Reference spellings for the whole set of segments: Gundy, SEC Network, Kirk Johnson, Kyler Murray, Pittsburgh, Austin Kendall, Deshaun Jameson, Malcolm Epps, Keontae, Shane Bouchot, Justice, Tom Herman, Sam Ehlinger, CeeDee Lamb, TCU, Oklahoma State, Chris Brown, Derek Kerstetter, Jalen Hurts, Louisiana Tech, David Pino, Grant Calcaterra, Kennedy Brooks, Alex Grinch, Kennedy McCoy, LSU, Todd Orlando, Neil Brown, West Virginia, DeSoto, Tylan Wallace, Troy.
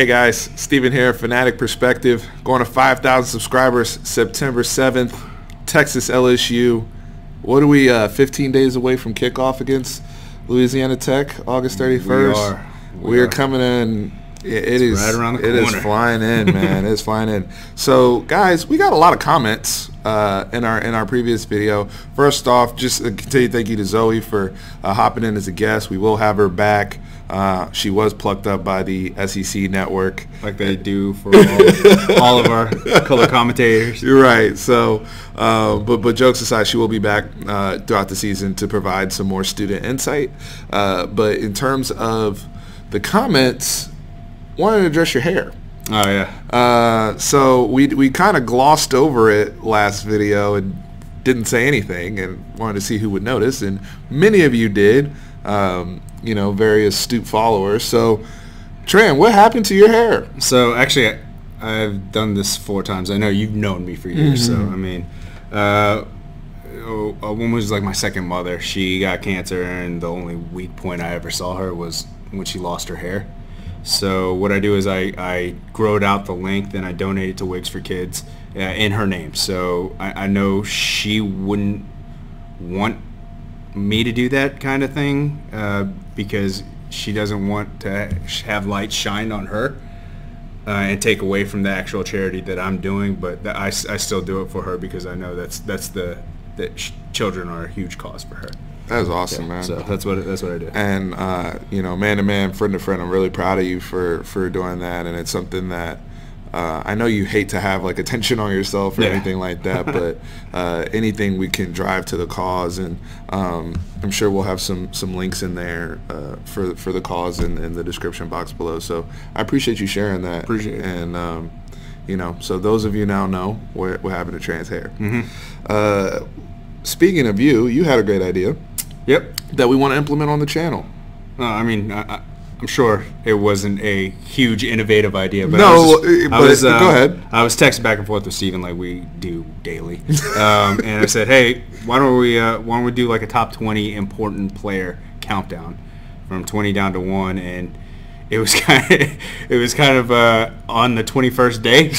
Hey guys, Steven here, Fanatic Perspective, going to 5,000 subscribers September 7th, Texas LSU. What are we, 15 days away from kickoff against Louisiana Tech, August 31st? We are coming in. It's right around the corner. It is flying in, man. It's flying in. So, guys, we got a lot of comments in our previous video. First off, just a continued thank you to Zoe for hopping in as a guest. We will have her back. She was plucked up by the SEC Network, like they do for all of our color commentators. You're right. So, but jokes aside, she will be back throughout the season to provide some more student insight. But in terms of the comments, wanted to address your hair. Oh yeah. So we kind of glossed over it last video and didn't say anything, and wanted to see who would notice, and many of you did. You know, very astute followers. So, Tran, what happened to your hair? So actually, I've done this 4 times. I know you've known me for years. Mm-hmm. So I mean, a woman was like my second mother. She got cancer, and the only weak point I ever saw her was when she lost her hair. So what I do is I growed out the length and I donate it to Wigs for Kids in her name. So I know she wouldn't want me to do that kind of thing because she doesn't want to have light shine on her and take away from the actual charity that I'm doing. But I still do it for her because I know that children are a huge cause for her. That's awesome, man. So that's what I do. And you know, man to man, friend to friend, I'm really proud of you for doing that. And it's something that I know you hate to have like attention on yourself or anything like that, but anything we can drive to the cause, and I'm sure we'll have some links in there for the cause in the description box below. So I appreciate you sharing that. Appreciate it. And you know, so those of you now know what happened to Tran's hair. Mm-hmm. Speaking of you had a great idea. Yep. That we want to implement on the channel. I mean, I'm sure it wasn't a huge innovative idea. But I was go ahead. I was texting back and forth with Steven like we do daily. And I said, hey, why don't we do like a top 20 important player countdown from 20 down to 1, and it was kind of on the 21st day.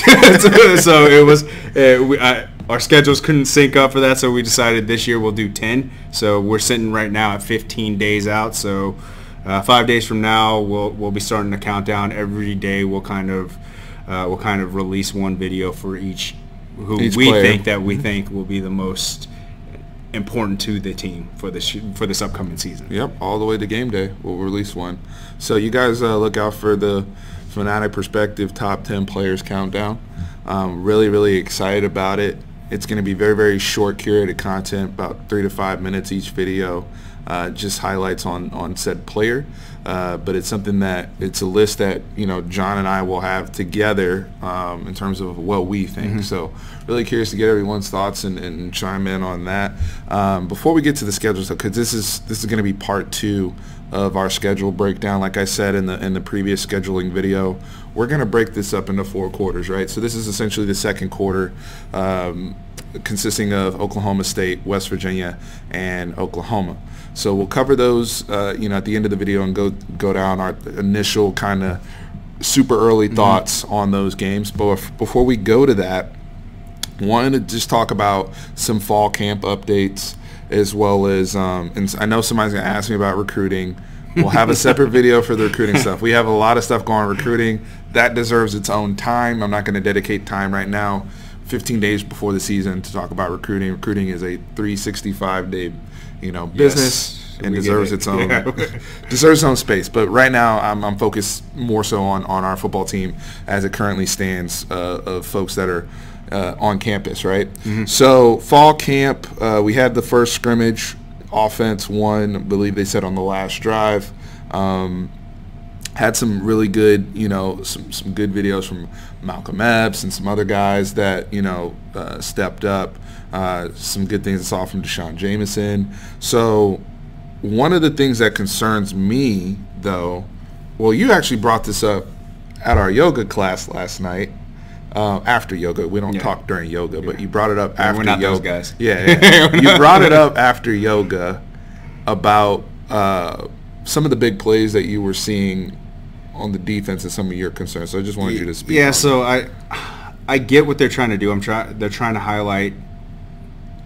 So it was our schedules couldn't sync up for that, so we decided this year we'll do 10. So we're sitting right now at 15 days out. So 5 days from now, we'll be starting a countdown. Every day, we'll kind of release one video for each player we think will be the most important to the team for this upcoming season. Yep, all the way to game day, we'll release one. So you guys look out for the Fanatic Perspective Top 10 Players Countdown. Really, really excited about it. It's going to be very, very short curated content, about 3 to 5 minutes each video, just highlights on said player. But it's something that, it's a list that, you know, John and I will have together in terms of what we think. Mm-hmm. So really curious to get everyone's thoughts and chime in on that. Before we get to the schedule, because this is going to be part 2 of our schedule breakdown. Like I said in the previous scheduling video, we're going to break this up into 4 quarters, right? So this is essentially the second quarter, consisting of Oklahoma State, West Virginia, and Oklahoma. So we'll cover those, you know, at the end of the video and go down our initial kind of super early thoughts on those games. But before we go to that, wanted to just talk about some fall camp updates, as well as, and I know somebody's going to ask me about recruiting. We'll have a separate video for the recruiting stuff. We have a lot of stuff going on recruiting. That deserves its own time. I'm not going to dedicate time right now, 15 days before the season, to talk about recruiting. Recruiting is a 365-day, you know, business. Yes. And deserves its own space. But right now, I'm focused more so on our football team as it currently stands, of folks that are on campus, right? Mm-hmm. So fall camp, we had the first scrimmage. Offense won, I believe they said, on the last drive. Had some really good, you know, some good videos from Malcolm Epps and some other guys that, you know, stepped up. Some good things I saw from Deshaun Jameson. So one of the things that concerns me, though, well, you actually brought this up at our yoga class last night. After yoga, we don't talk during yoga, but you brought it up after. We're not yoga. Those guys. Yeah. You brought it up after yoga about some of the big plays that you were seeing on the defense is some of your concerns. So I just wanted you to speak. Yeah, so I get what they're trying to do. They're trying to highlight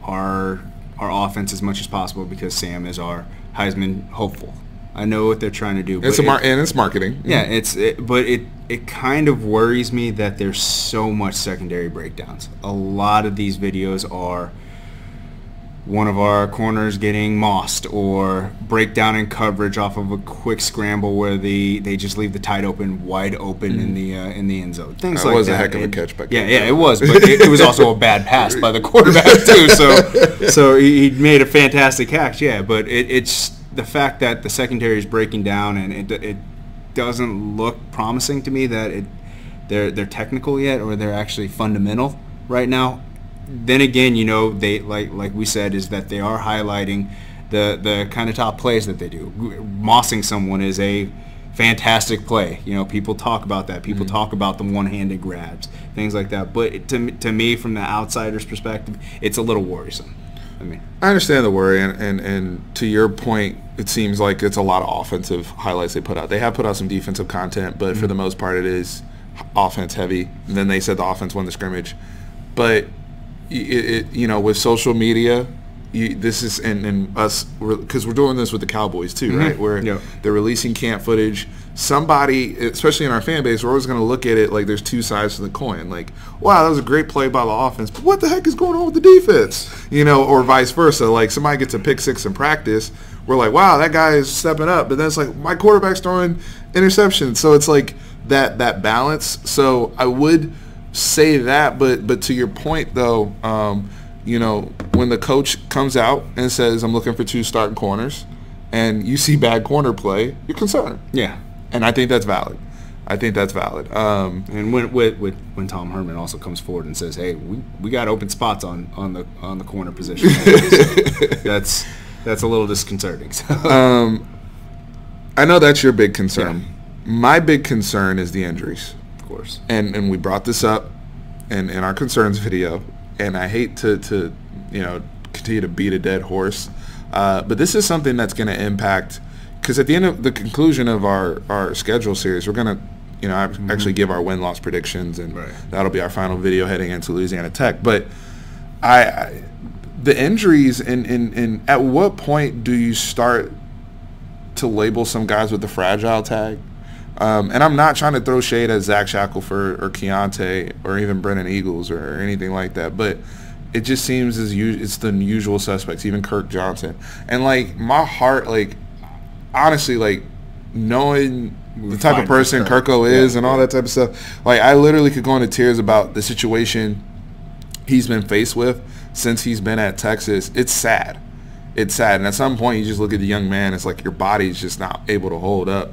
our offense as much as possible because Sam is our Heisman hopeful. I know what they're trying to do. But it's marketing. Yeah, but it kind of worries me that there's so much secondary breakdowns. A lot of these videos are one of our corners getting mossed or breakdown in coverage off of a quick scramble where they just leave the tight open, wide open in the end zone. Things like that. That was a heck of a catch back there. Yeah, it was, but it was also a bad pass by the quarterback too. So he made a fantastic catch. Yeah, but it's the fact that the secondary is breaking down and it doesn't look promising to me that they're technical yet or they're actually fundamental right now. Then again, you know, they like we said, is that they are highlighting the kind of top plays that they do. Mossing someone is a fantastic play. You know, people talk about that. People talk about the one-handed grabs, things like that. But to me, from the outsider's perspective, it's a little worrisome. I understand the worry, and to your point, it seems like it's a lot of offensive highlights they put out. They have put out some defensive content, but for the most part, it is offense heavy. And then they said the offense won the scrimmage, but you know, with social media, this is and us because we're doing this with the Cowboys too, right? Where they're releasing camp footage. Somebody, especially in our fan base, we're always going to look at it like there's two sides to the coin. Like, wow, that was a great play by the offense, but what the heck is going on with the defense? You know, or vice versa. Like, somebody gets a pick six in practice, we're like, wow, that guy is stepping up. But then it's like, my quarterback's throwing interceptions. So it's like that balance. So I would say that, but to your point, though, you know, when the coach comes out and says, I'm looking for two starting corners, and you see bad corner play, you're concerned. Yeah. And I think that's valid. And when Tom Herman also comes forward and says, "Hey, we got open spots on the corner position," so that's a little disconcerting. So. I know that's your big concern. Yeah. My big concern is the injuries, of course. And we brought this up in our concerns video, and I hate to you know, continue to beat a dead horse, but this is something that's going to impact. Because at the end of the conclusion of our schedule series, we're going to, you know, actually give our win-loss predictions, and that'll be our final video heading into Louisiana Tech. But the injuries, and at what point do you start to label some guys with the fragile tag? And I'm not trying to throw shade at Zach Shackelford or Keontae or even Brennan Eagles or anything like that, but it just seems as it's the usual suspects, even Kirk Johnson. And, like, my heart, like, honestly, like, knowing the type of person Kirko is and all that type of stuff, like, I literally could go into tears about the situation he's been faced with since he's been at Texas. It's sad. It's sad. And at some point, you just look at the young man, it's like your body's just not able to hold up.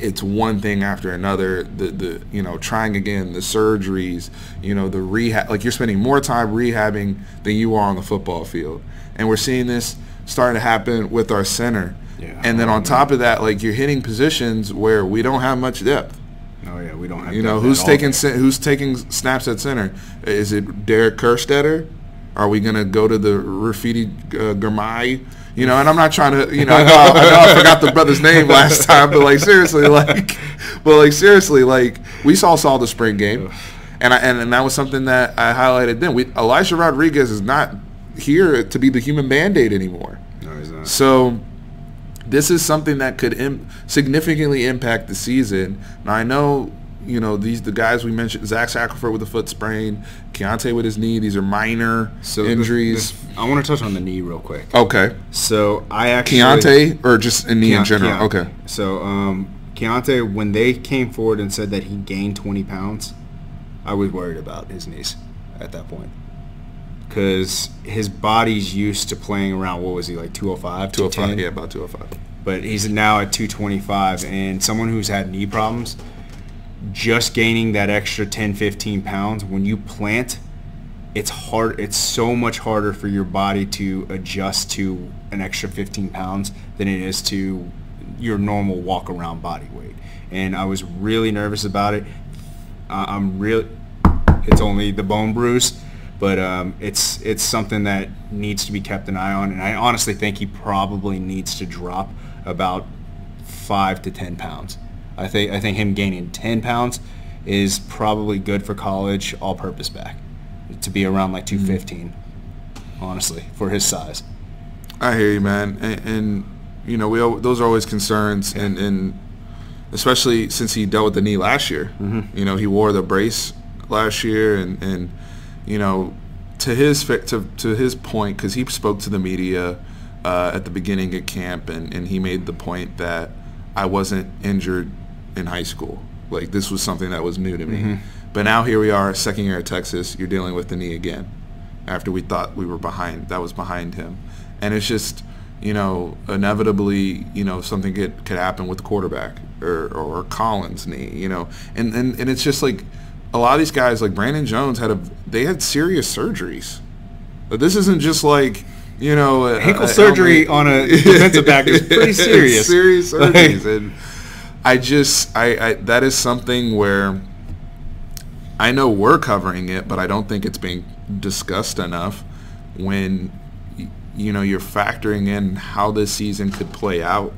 It's one thing after another, the you know, trying again, the surgeries, you know, the rehab. Like, you're spending more time rehabbing than you are on the football field. And we're seeing this starting to happen with our center. Yeah, and then on top of that, like, you're hitting positions where we don't have much depth. Oh yeah, we don't have. You know, who's taking snaps at center? Is it Derek Kerstetter? Are we gonna go to the Rafidi Girmay? You know, and I'm not trying to. You know, I know I forgot the brother's name last time, but seriously, we saw the spring game, and that was something that I highlighted then. Elijah Rodriguez is not here to be the human Band-Aid anymore. No, he's not. So. This is something that could significantly impact the season. Now, I know, you know, the guys we mentioned, Zach Shackelford with a foot sprain, Keontae with his knee. These are minor injuries. I want to touch on the knee real quick. Okay. So I actually – Keontae or just a knee in general? Keontae. Okay. So Keontae, when they came forward and said that he gained 20 pounds, I was worried about his knees at that point. Because his body's used to playing around, what was he, like 205? 205, yeah, about 205. But he's now at 225, and someone who's had knee problems, just gaining that extra 10, 15 pounds, when you plant, it's hard. It's so much harder for your body to adjust to an extra 15 pounds than it is to your normal walk-around body weight. And I was really nervous about it. It's only the bone bruise. But it's something that needs to be kept an eye on, and I honestly think he probably needs to drop about 5 to 10 pounds. I think him gaining 10 pounds is probably good for college all-purpose back, to be around like 215, honestly, for his size. I hear you, man. And you know, those are always concerns, yeah. and especially since he dealt with the knee last year. Mm-hmm. You know, he wore the brace last year, and you know, to his point, because he spoke to the media at the beginning of camp, and he made the point that I wasn't injured in high school. Like, this was something that was new to me. Mm-hmm. But now here we are, second year at Texas, you're dealing with the knee again after we thought we were behind. That was behind him. And it's just, you know, inevitably, you know, something could happen with the quarterback or Colin's knee, you know. And it's just like a lot of these guys, like Brandon Jones, they had serious surgeries. But this isn't just like, you know. Ankle surgery on a defensive back is pretty serious. Serious surgeries. And I that is something where I know we're covering it, but I don't think it's being discussed enough when, you know, you're factoring in how this season could play out.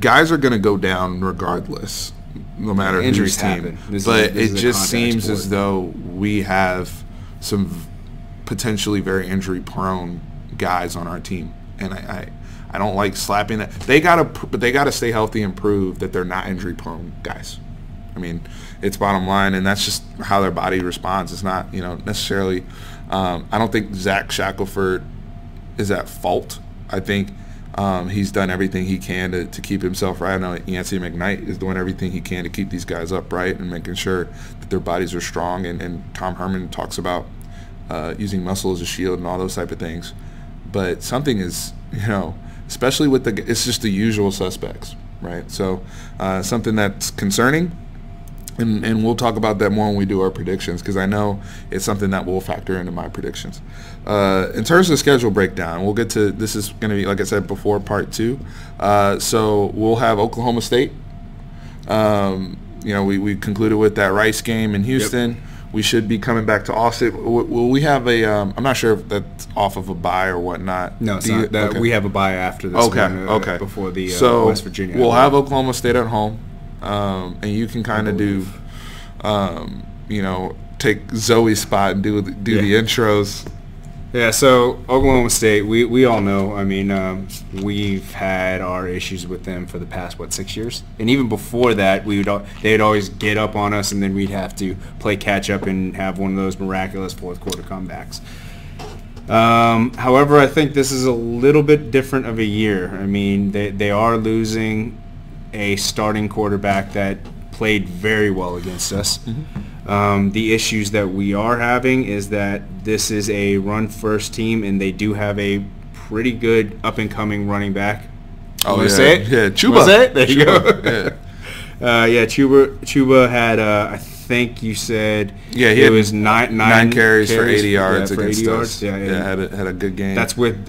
Guys are gonna go down regardless, no matter whose team. But it just seems as though we have some potentially very injury-prone guys on our team, and I don't like slapping that. They gotta stay healthy and prove that they're not injury-prone guys. I mean, it's bottom line, and that's just how their body responds. It's not, you know, necessarily. I don't think Zach Shackelford is at fault. I think he's done everything he can to keep himself right. I know Yancey McKnight is doing everything he can to keep these guys upright and making sure that their bodies are strong. And Tom Herman talks about using muscle as a shield and all those type of things. But something is, you know, especially with it's just the usual suspects, right? So something that's concerning. And we'll talk about that more when we do our predictions, because I know it's something that will factor into my predictions. In terms of the schedule breakdown, we'll get to this. Is going to be, like I said before, part two. So we'll have Oklahoma State. You know, we concluded with that Rice game in Houston. Yep. We should be coming back to Austin. Will we have a I'm not sure if that's off of a bye or whatnot. No, it's not. Okay. We have a bye after this. Okay, okay. Before the West Virginia. We'll have Oklahoma State at home. And you can kind of do, you know, take Zoe's spot and do yeah. the intros. Yeah, so Oklahoma State, we all know. I mean, we've had our issues with them for the past, 6 years? And even before that, they'd always get up on us, and then we'd have to play catch-up and have one of those miraculous fourth-quarter comebacks. However, I think this is a little bit different of a year. I mean, they are losing a starting quarterback that played very well against us. Mm-hmm. The issues that we are having is that this is a run-first team, and they do have a pretty good up-and-coming running back. Oh, yeah. Say it? Yeah, Chuba. Say it? There Chuba. You go. Yeah, Chuba had, I think you said, yeah, he had was nine carries for 80 yards against us. Yeah, had a good game. That's with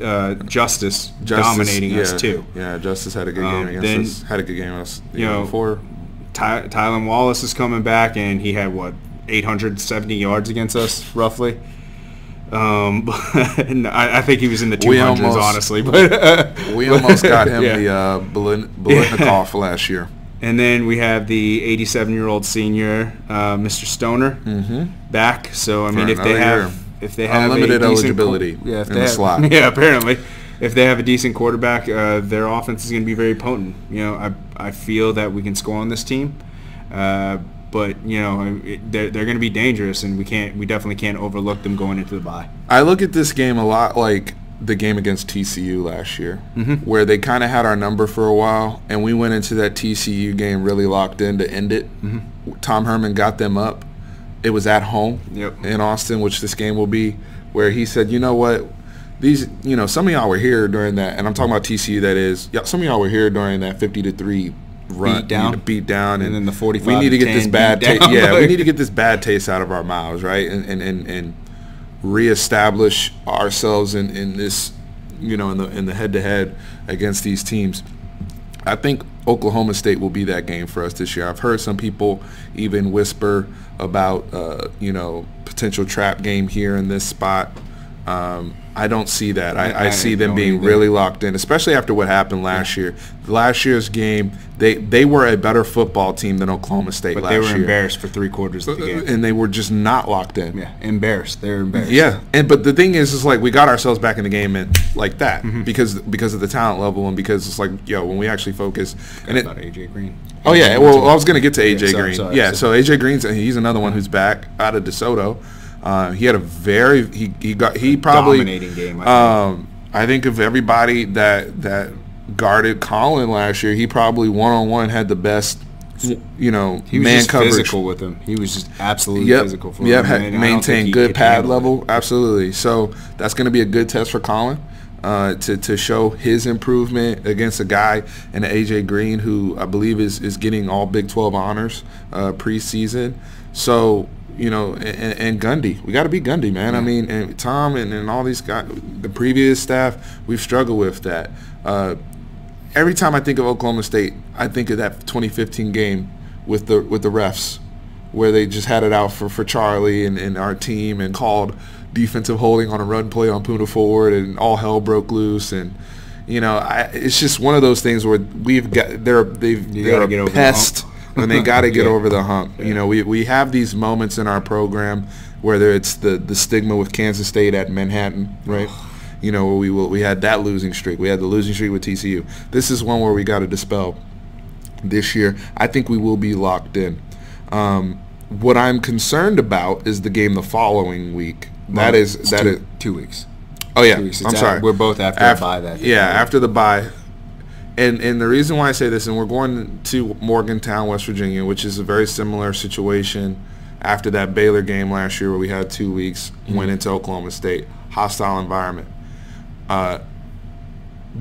Justice dominating us too. Yeah, Justice had a good game against us. Had a good game against us the year before. Tylan Wallace is coming back, and he had, 870 yards against us, roughly. I think he was in the 200s, honestly. But we almost got him the Bolitnikoff last year. And then we have the 87-year-old senior, Mr. Stoner, back. So I mean, if they have unlimited eligibility in the slot, apparently, if they have a decent quarterback, their offense is going to be very potent. You know, I feel that we can score on this team, but you know they're going to be dangerous, and we definitely can't overlook them going into the bye. I look at this game a lot like the game against TCU last year, where they kind of had our number for a while, and we went into that TCU game really locked in to end it. Tom Herman got them up. It was at home in Austin, which this game will be, where he said, you know what, some of y'all were here during that, and I'm talking about TCU, that is, some of y'all were here during that 50-3 run, beat down, and then the 45. We need to get this bad taste. Yeah, we need to get this bad taste out of our mouths, right? And reestablish ourselves in this, you know, in the head-to-head against these teams. I think Oklahoma State will be that game for us this year. I've heard some people even whisper about, you know, potential trap game here in this spot. I don't see that. I see them being really locked in, especially after what happened last year. Last year's game, they were a better football team than Oklahoma State last year. But they were embarrassed for 3 quarters of the game. And they were just not locked in. Yeah, embarrassed. They're embarrassed. Yeah, and but the thing is like we got ourselves back in the game and like that because of the talent level and because it's like, yo, when we actually focus. And about AJ Green. Oh, yeah. Well, I was going to get to AJ Green. Yeah, so AJ Green's he's another one who's back out of DeSoto. He had a very probably dominating game. I think of everybody that guarded Colin last year, he probably one-on-one had the best. You know, he was man just coverage. Physical with him. He was just absolutely physical for him. Yeah, maintained good pad level. Absolutely. So that's going to be a good test for Colin to show his improvement against a guy and AJ Green, who I believe is getting all Big 12 honors preseason. So. You know, and Gundy. We got to beat Gundy, man. I mean, and Tom and all these guys, the previous staff, we've struggled with that. Every time I think of Oklahoma State, I think of that 2015 game with the refs where they just had it out for Charlie and our team and called defensive holding on a run play on Puna Ford and all hell broke loose. And, you know, it's just one of those things where we've got – they're a pest. And they got to get over the hump. Yeah. You know, we have these moments in our program, whether it's the stigma with Kansas State at Manhattan, right? You know, we had that losing streak. We had the losing streak with TCU. This is one where we got to dispel this year. I think we will be locked in. What I'm concerned about is the game the following week. That is – that is 2 weeks. Oh, yeah. 2 weeks. I'm sorry. We're both after the bye that day. Yeah, after the bye. And the reason why I say this, and we're going to Morgantown, West Virginia, which is a very similar situation after that Baylor game last year where we had 2 weeks, went into Oklahoma State, hostile environment.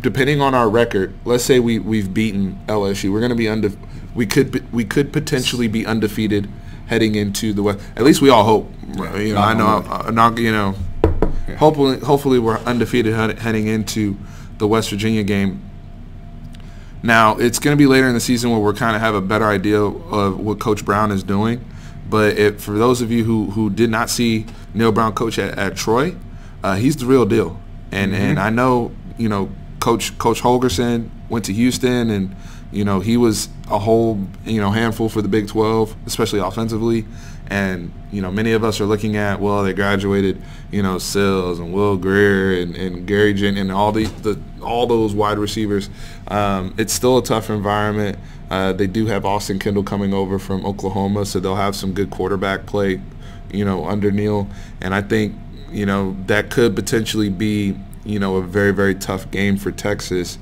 Depending on our record, let's say we've beaten LSU, we're going to be we could potentially be undefeated heading into the West. At least we all hope. You know, I know, hopefully we're undefeated heading into the West Virginia game. Now, it's going to be later in the season where we're kind of have a better idea of what Coach Brown is doing. But for those of you who did not see Neil Brown coach at Troy, he's the real deal. And I know, you know, Coach Holgerson went to Houston and, you know, he was a whole, you know, handful for the Big 12, especially offensively. And, you know, many of us are looking at, well, they graduated, you know, Sills and Will Grier and Gary Jennings and all those wide receivers. It's still a tough environment. They do have Austin Kendall coming over from Oklahoma, so they'll have some good quarterback play, you know, under Neil. And I think, you know, that could potentially be, you know, a very, very tough game for Texas.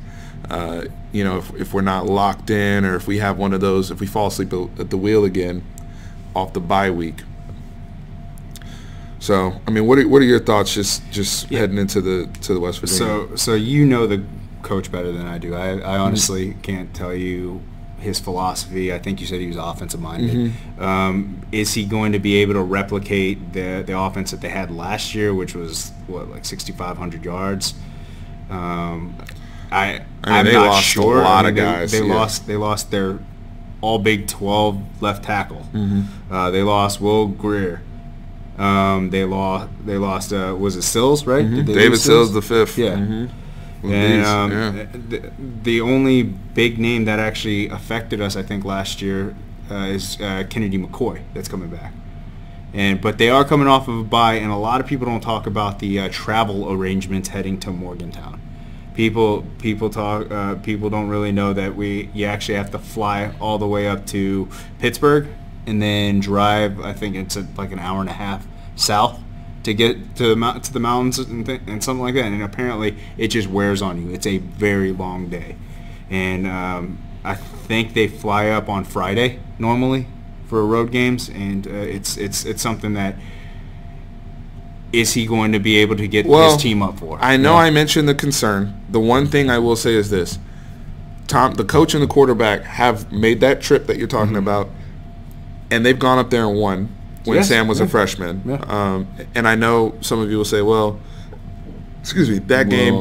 You know, if we're not locked in or if we have one of those, if we fall asleep at the wheel again off the bye week. So, I mean, what are your thoughts just heading into the West Virginia? So you know the coach better than I do. I honestly can't tell you his philosophy. I think you said he was offensive-minded. Is he going to be able to replicate the offense that they had last year, which was, what, like 6,500 yards? I'm not sure. They lost a lot of guys. They lost their all Big 12 left tackle. They lost Will Grier. They lost. Was it Sills, right? David Sills the fifth. Yeah. And the only big name that actually affected us, I think, last year is Kennedy McCoy. That's coming back. But they are coming off of a bye, and a lot of people don't talk about the travel arrangements heading to Morgantown. People don't really know that you actually have to fly all the way up to Pittsburgh and then drive. I think it's like an hour and a half south to get to the mountains and something like that. And apparently it just wears on you. It's a very long day. And I think they fly up on Friday normally for road games, and it's something that. Is he going to be able to get his team up for? I know I mentioned the concern. The one thing I will say is this. The coach and the quarterback have made that trip that you're talking about, and they've gone up there and won when Sam was a freshman. And I know some of you will say, well, excuse me, that game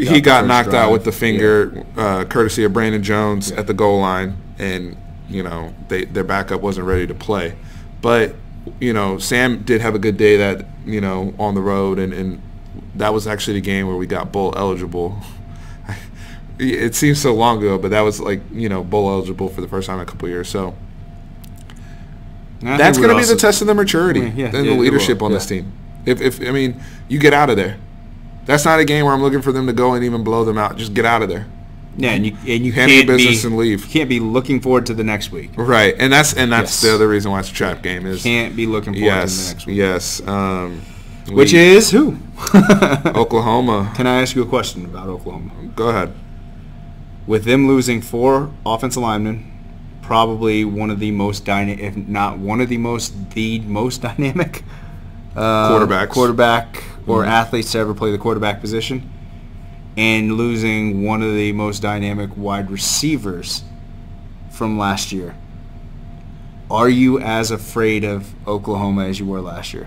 he got knocked out with the finger courtesy of Brandon Jones at the goal line, and, you know, their backup wasn't ready to play. But, you know, Sam did have a good day that, you know, on the road and That was actually the game where we got bowl eligible. It seems so long ago, but that was like, you know, bowl eligible for the first time in a couple years. So that's going to be the test of the maturity and the leadership on this team. If I mean, you get out of there. That's not a game where I'm looking for them to go and even blow them out. Just get out of there. Yeah, and you handle your business and leave. You can't be looking forward to the next week. Right, and that's the other reason why it's a trap game is you can't be looking forward to the next week. Yes. Which is who? Oklahoma. Can I ask you a question about Oklahoma? Go ahead. With them losing 4 offensive linemen, probably one of the most dynamic, if not one of the most dynamic quarterback or athletes to ever play the quarterback position, and losing one of the most dynamic wide receivers from last year, are you as afraid of Oklahoma as you were last year?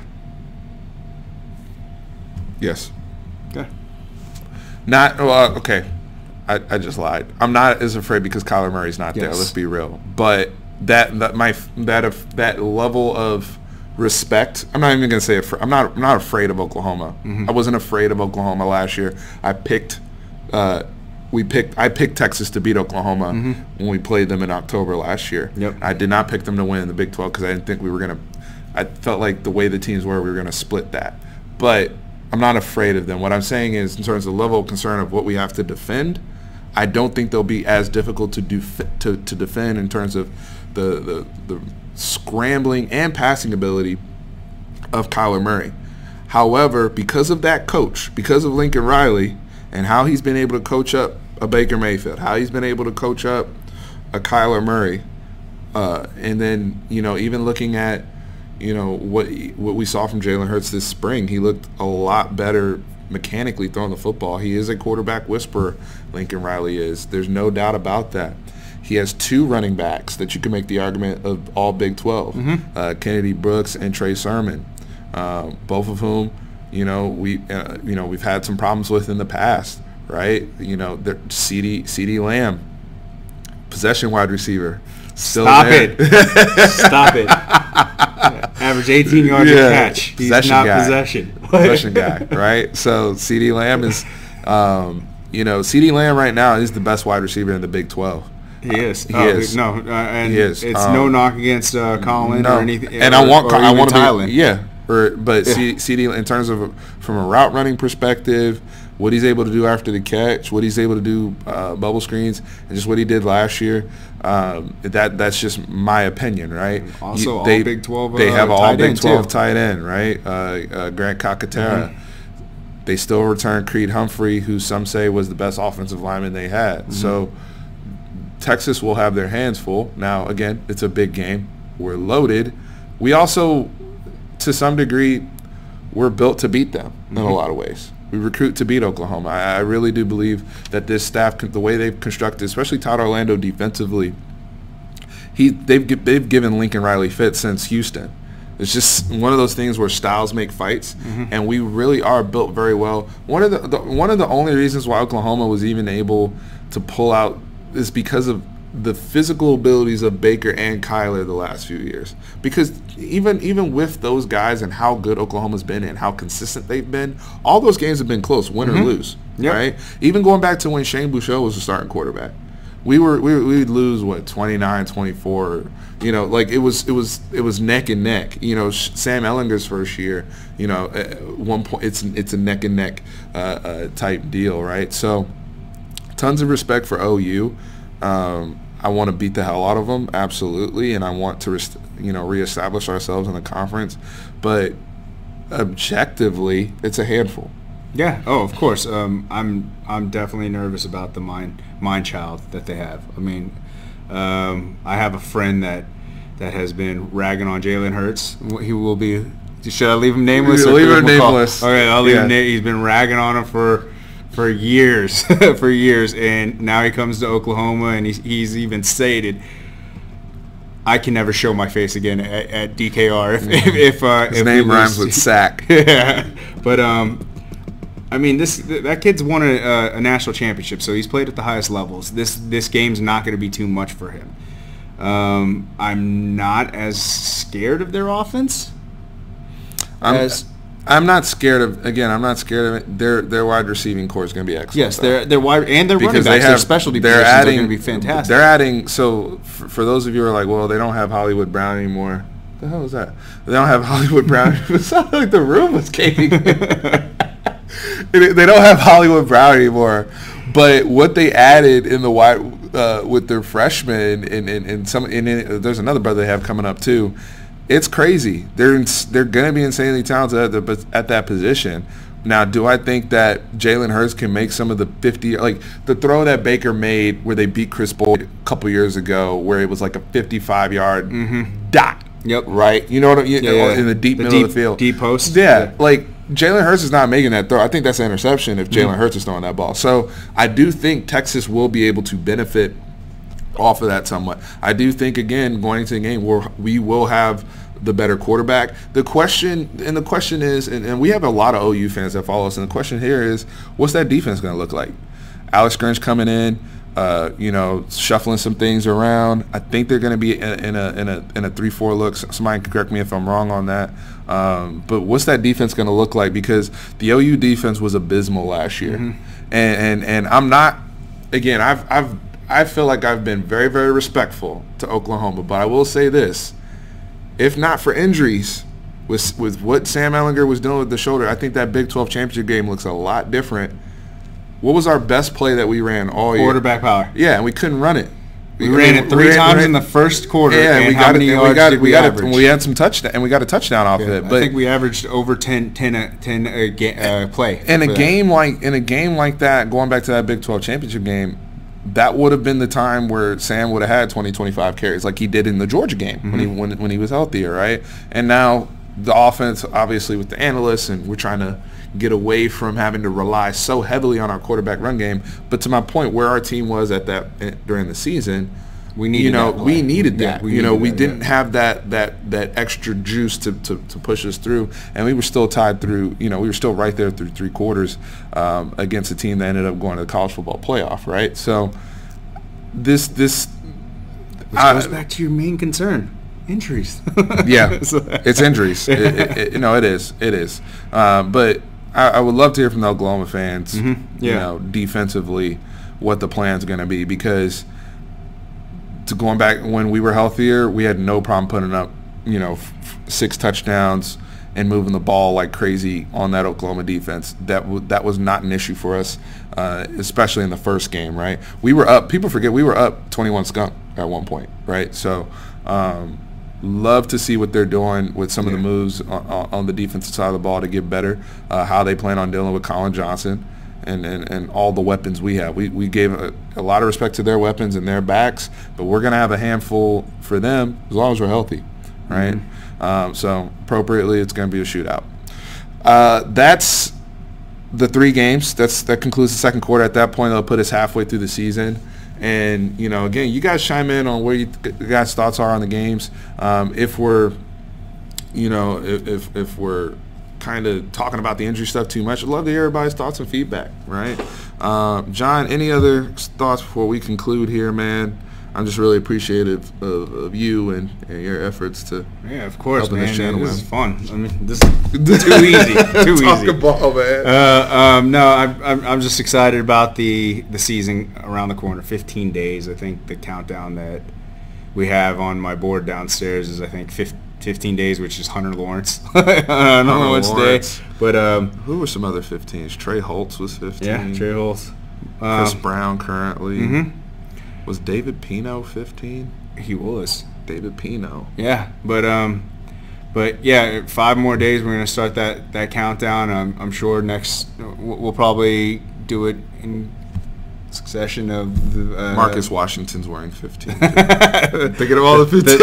Yes. Okay. Not okay. I just lied. I'm not as afraid because Kyler Murray's not there. Let's be real. But that level of respect. I'm not even gonna say I'm not afraid of Oklahoma. Mm-hmm. I wasn't afraid of Oklahoma last year. I picked Texas to beat Oklahoma when we played them in October last year. Yep. I did not pick them to win in the Big 12 because I didn't think we were gonna. I felt like the way the teams were, we were gonna split that. But I'm not afraid of them. What I'm saying is, in terms of the level of concern of what we have to defend, I don't think they'll be as difficult to defend in terms of the scrambling and passing ability of Kyler Murray. However, because of that coach, because of Lincoln Riley and how he's been able to coach up a Baker Mayfield, how he's been able to coach up a Kyler Murray, and then, you know, even looking at, you know, what we saw from Jalen Hurts this spring, he looked a lot better mechanically throwing the football. He is a quarterback whisperer, Lincoln Riley is. There's no doubt about that. He has 2 running backs that you can make the argument of all Big 12, Kennedy Brooks and Trey Sermon, both of whom, you know, we've had some problems with in the past, right? You know, CeeDee Lamb, possession wide receiver. Stop it. Yeah. Average 18 yards a catch. He's not possession. Possession guy, right? So CeeDee Lamb is, you know, CeeDee Lamb right now is the best wide receiver in the Big 12. He is. It's no knock against Colin or anything. I want Tylan. But CeeDee, in terms of from a route running perspective, what he's able to do after the catch, what he's able to do bubble screens, and just what he did last year, that's just my opinion, right? Also, all Big 12. They have all Big 12 tight end, right? Grant Calcaterra. They still return Creed Humphrey, who some say was the best offensive lineman they had. So Texas will have their hands full. Now, again, it's a big game. We're loaded. We also, to some degree, we're built to beat them in a lot of ways. We recruit to beat Oklahoma. I really do believe that this staff, the way they've constructed, especially Todd Orlando defensively, they've given Lincoln Riley fits since Houston. It's just one of those things where styles make fights, and we really are built very well. One of the only reasons why Oklahoma was even able to pull out is because of the physical abilities of Baker and Kyler the last few years. Because even with those guys and how good Oklahoma's been and how consistent they've been, all those games have been close, win or lose, right? Even going back to when Shane Bouchot was the starting quarterback, we'd lose, what, 29-24, you know, like it was neck and neck. You know, Sam Ellinger's first year, you know, at one point it's a neck and neck type deal, right? So tons of respect for OU. I want to beat the hell out of them, absolutely, and I want to, reestablish ourselves in the conference. But objectively, it's a handful. Yeah. Oh, of course. I'm definitely nervous about the mind child that they have. I mean, I have a friend that has been ragging on Jalen Hurts. He will be. Should I leave him nameless? Leave him nameless. All right, I'll leave him. He's been ragging on him for years, and now he comes to Oklahoma, and he's even stated, I can never show my face again at DKR. His name rhymes with sack. Yeah, but I mean, that kid's won a national championship, so he's played at the highest levels. This game's not going to be too much for him. I'm not as scared of their offense. I'm, as I'm not scared of, again, I'm not scared of it. Their wide receiving core is going to be excellent. Yes, their wide and their running backs, their specialty positions are going to be fantastic. They're adding, so for those of you who are like, well, they don't have Hollywood Brown anymore. What the hell was that? They don't have Hollywood Brown. It sounded like the room was caving. They don't have Hollywood Brown anymore. But what they added in the wide with their freshmen and there's another brother they have coming up too. It's crazy. They're going to be insanely talented at that position. Now, do I think that Jalen Hurts can make some of the 50, like the throw that Baker made where they beat Chris Boyd a couple years ago, where it was like a 55-yard dot? Yep. Right. You know what I mean? Yeah. In the middle of the field, deep post. Yeah. Like Jalen Hurts is not making that throw. I think that's an interception if Jalen Hurts is throwing that ball. So I do think Texas will be able to benefit off of that somewhat. I do think, again, going into the game, we will have the better quarterback. The question is, and we have a lot of OU fans that follow us, and the question here is, what's that defense going to look like? Alex Grinch coming in, shuffling some things around. I think they're going to be in a 3-4 look. Somebody can correct me if I'm wrong on that. But what's that defense going to look like? Because the OU defense was abysmal last year, and I'm not. Again, I feel like I've been very, very respectful to Oklahoma, but I will say this: if not for injuries, with what Sam Ehlinger was doing with the shoulder, I think that Big 12 championship game looks a lot different. What was our best play that we ran all year? Quarterback power. Yeah, and we couldn't run it. We ran it three times in the first quarter. Yeah, and we had some touchdown, and we got a touchdown off of it. But I think we averaged over 10 a play. In a game like that, going back to that Big 12 championship game, that would have been the time where Sam would have had 20, 25 carries like he did in the Georgia game when he was healthier, right? And now the offense, obviously, with the analysts, and we're trying to get away from having to rely so heavily on our quarterback run game. But to my point, where our team was at that during the season, we needed that. We didn't have that extra juice to push us through, and we were still tied through. We were still right there through three quarters against a team that ended up going to the college football playoff, right? So this goes back to your main concern. Injuries. Yeah, it's injuries. It is. But I would love to hear from the Oklahoma fans. Defensively, what the plan's going to be, because to going back when we were healthier, we had no problem putting up 6 touchdowns and moving the ball like crazy on that Oklahoma defense. That was not an issue for us, especially in the first game. Right, we were up. People forget we were up 21 skunk at one point. Right, so. Love to see what they're doing with some of the moves on the defensive side of the ball to get better, how they plan on dealing with Colin Johnson and all the weapons we have. We gave a lot of respect to their weapons and their backs, but we're going to have a handful for them as long as we're healthy, right? So appropriately, it's going to be a shootout. That's the 3 games. That concludes the second quarter. At that point, they'll put us halfway through the season. And, again, you guys chime in on where you guys' thoughts are on the games. If we're, if we're kind of talking about the injury stuff too much, I'd love to hear everybody's thoughts and feedback, right? John, any other thoughts before we conclude here, man? I'm just really appreciative of you and your efforts to helping this channel. This is fun. I mean, this is too easy. Talk ball, man. No, I'm just excited about the season around the corner. 15 days. I think the countdown that we have on my board downstairs is 15 days, which is Hunter Lawrence. I don't know which day. But who were some other 15s? Trey Holtz was 15. Yeah, Trey Holtz. Chris Brown currently. Was David Pino 15? He was. David Pino. Yeah, but yeah, 5 more days. We're gonna start that countdown. I'm sure next we'll probably do it in succession of the, Marcus Washington's wearing 15. Thinking of all the 15.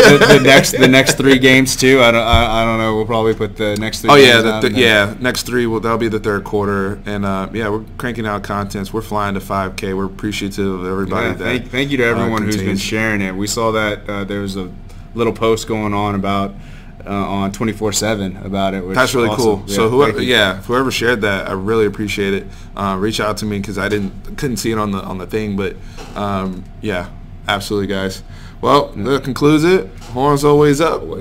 the next 3 games too. I don't know. We'll probably put the next 3. Oh yeah, next 3. Well, that'll be the third quarter, and we're cranking out contents. We're flying to 5K. We're appreciative of everybody. Yeah, thank you to everyone who's been sharing it. We saw that there was a little post going on about. On 24/7 about it. Which that's really awesome. Cool. Yeah, so whoever shared that, I really appreciate it. Reach out to me because I couldn't see it on the thing, but yeah, absolutely, guys. Well, that concludes it. Horns always up.